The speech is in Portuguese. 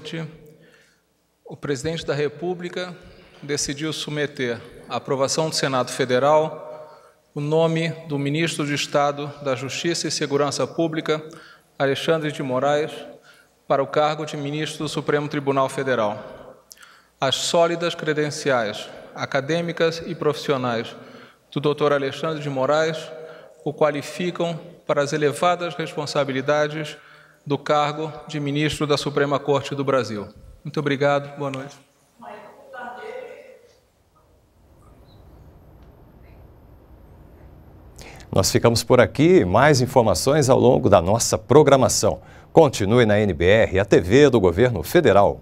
noite, o presidente da República decidiu submeter à aprovação do Senado Federal o nome do ministro de Estado da Justiça e Segurança Pública, Alexandre de Moraes, para o cargo de ministro do Supremo Tribunal Federal. As sólidas credenciais acadêmicas e profissionais do Dr. Alexandre de Moraes o qualificam para as elevadas responsabilidades do cargo de ministro da Suprema Corte do Brasil. Muito obrigado. Boa noite. Nós ficamos por aqui. Mais informações ao longo da nossa programação. Continue na NBR, a TV do Governo Federal.